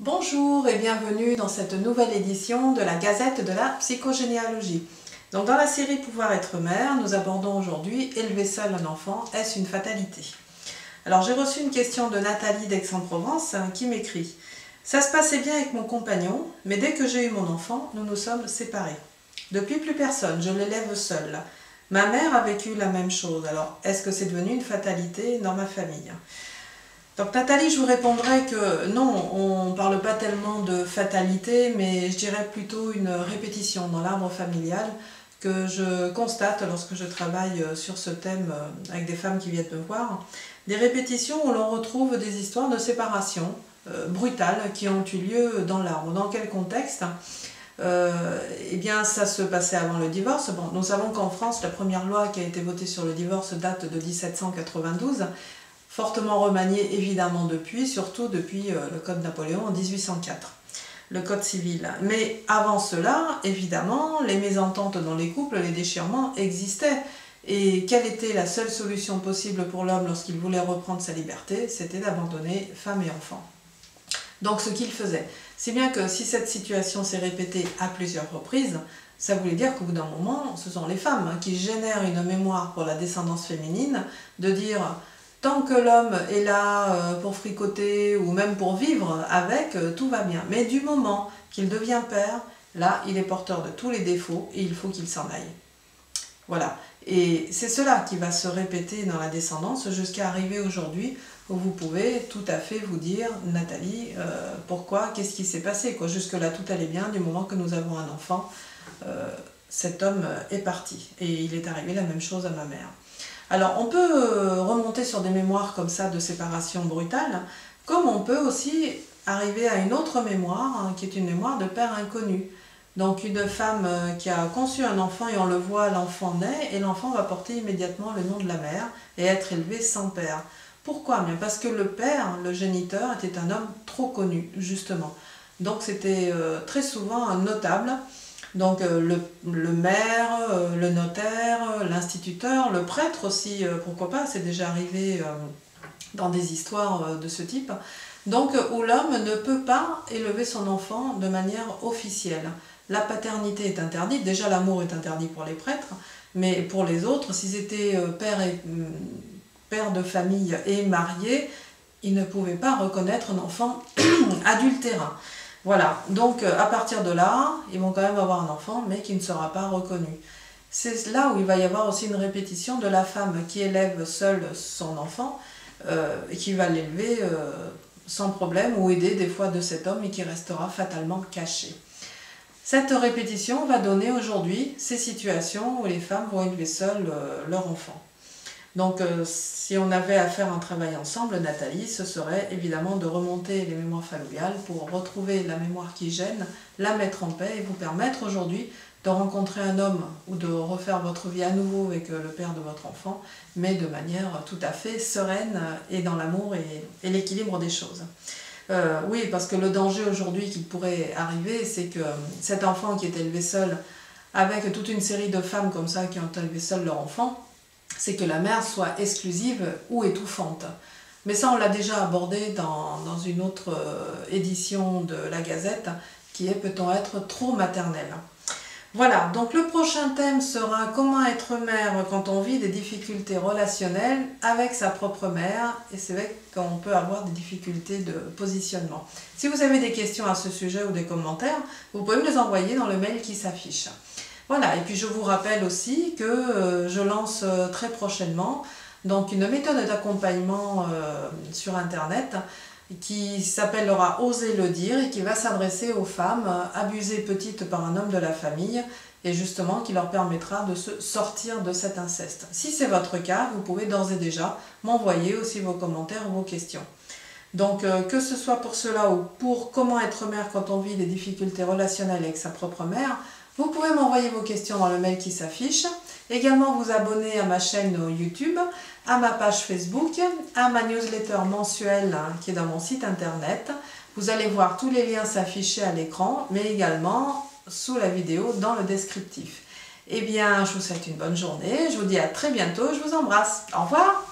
Bonjour et bienvenue dans cette nouvelle édition de la Gazette de la Psychogénéalogie. Donc dans la série Pouvoir être mère, nous abordons aujourd'hui élever seul un enfant, est-ce une fatalité? Alors j'ai reçu une question de Nathalie d'Aix-en-Provence qui m'écrit « Ça se passait bien avec mon compagnon, mais dès que j'ai eu mon enfant, nous nous sommes séparés. Depuis plus personne, je l'élève seule. Ma mère a vécu la même chose, alors est-ce que c'est devenu une fatalité dans ma famille ?» Donc Nathalie, je vous répondrai que non, on ne parle pas tellement de fatalité, mais je dirais plutôt une répétition dans l'arbre familial que je constate lorsque je travaille sur ce thème avec des femmes qui viennent me voir. Des répétitions où l'on retrouve des histoires de séparation brutales qui ont eu lieu dans l'arbre. Dans quel contexte ? Eh bien, ça se passait avant le divorce. Bon, nous savons qu'en France, la première loi qui a été votée sur le divorce date de 1792, fortement remanié évidemment depuis, surtout depuis le Code Napoléon en 1804, le Code civil. Mais avant cela, évidemment, les mésententes dans les couples, les déchirements existaient. Et quelle était la seule solution possible pour l'homme lorsqu'il voulait reprendre sa liberté? C'était d'abandonner femme et enfant. Donc ce qu'il faisait. Si bien que si cette situation s'est répétée à plusieurs reprises, ça voulait dire qu'au bout d'un moment, ce sont les femmes qui génèrent une mémoire pour la descendance féminine de dire... Tant que l'homme est là pour fricoter ou même pour vivre avec, tout va bien. Mais du moment qu'il devient père, là, il est porteur de tous les défauts et il faut qu'il s'en aille. Voilà. Et c'est cela qui va se répéter dans la descendance jusqu'à arriver aujourd'hui où vous pouvez tout à fait vous dire, Nathalie, pourquoi, qu'est-ce qui s'est passé quoi. Jusque-là, tout allait bien. Du moment que nous avons un enfant, cet homme est parti. Et il est arrivé la même chose à ma mère. Alors, on peut remonter sur des mémoires comme ça de séparation brutale, comme on peut aussi arriver à une autre mémoire, hein, qui est une mémoire de père inconnu. Donc, une femme qui a conçu un enfant et on le voit, l'enfant naît, et l'enfant va porter immédiatement le nom de la mère et être élevé sans père. Pourquoi? Bien parce que le père, le géniteur, était un homme trop connu, justement. Donc, c'était très souvent un notable. Donc le maire, le notaire, l'instituteur, le prêtre aussi, pourquoi pas, c'est déjà arrivé dans des histoires de ce type. Donc où l'homme ne peut pas élever son enfant de manière officielle. La paternité est interdite, déjà l'amour est interdit pour les prêtres, mais pour les autres, s'ils étaient père de famille et mariés, ils ne pouvaient pas reconnaître un enfant adultérin. Voilà, donc à partir de là, ils vont quand même avoir un enfant, mais qui ne sera pas reconnu. C'est là où il va y avoir aussi une répétition de la femme qui élève seule son enfant, et qui va l'élever sans problème, ou aider des fois de cet homme, et qui restera fatalement caché. Cette répétition va donner aujourd'hui ces situations où les femmes vont élever seules leur enfant. Donc si on avait à faire un travail ensemble, Nathalie, ce serait évidemment de remonter les mémoires familiales pour retrouver la mémoire qui gêne, la mettre en paix et vous permettre aujourd'hui de rencontrer un homme ou de refaire votre vie à nouveau avec le père de votre enfant, mais de manière tout à fait sereine et dans l'amour et l'équilibre des choses. Oui, parce que le danger aujourd'hui qui pourrait arriver, c'est que cet enfant qui est élevé seul, avec toute une série de femmes comme ça qui ont élevé seul leur enfant, c'est que la mère soit exclusive ou étouffante. Mais ça, on l'a déjà abordé dans une autre édition de la Gazette, qui est « Peut-on être trop maternel ?» Voilà, donc le prochain thème sera « Comment être mère quand on vit des difficultés relationnelles avec sa propre mère ?» Et c'est vrai qu'on peut avoir des difficultés de positionnement. Si vous avez des questions à ce sujet ou des commentaires, vous pouvez me les envoyer dans le mail qui s'affiche. Voilà, et puis je vous rappelle aussi que je lance très prochainement donc une méthode d'accompagnement sur Internet qui s'appellera « Oser le dire » et qui va s'adresser aux femmes abusées petites par un homme de la famille et justement qui leur permettra de se sortir de cet inceste. Si c'est votre cas, vous pouvez d'ores et déjà m'envoyer aussi vos commentaires ou vos questions. Donc que ce soit pour cela ou pour comment être mère quand on vit des difficultés relationnelles avec sa propre mère, vous pouvez m'envoyer vos questions dans le mail qui s'affiche, également vous abonner à ma chaîne YouTube, à ma page Facebook, à ma newsletter mensuelle qui est dans mon site internet. Vous allez voir tous les liens s'afficher à l'écran, mais également sous la vidéo dans le descriptif. Eh bien, je vous souhaite une bonne journée, je vous dis à très bientôt, je vous embrasse. Au revoir!